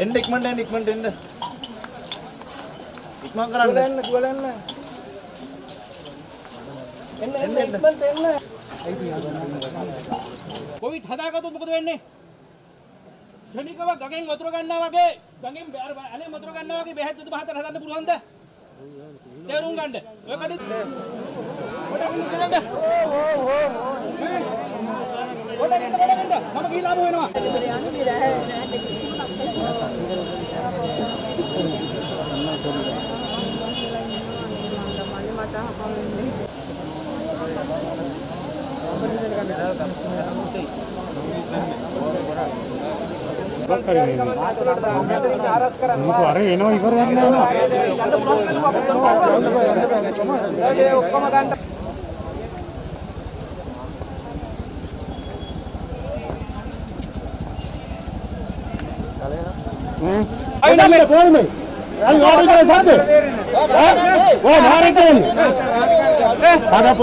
and एक minute and इतना करा ना गोलन ना एंड एक मिनट एंड ना कोई ठदा का तो मुकदमे एंड शनि का गगेन मतरो करना वागे गंगे यार अले मतरो करना वागे बेहद तो 72000 ने पुरवांदा तेरुं गंड ओ कडी ओटा गंड ओटा गंड हम की लाभ होएना अरे आईना में बोल में अरे गाड़ी के साथ है वो मारे के आधा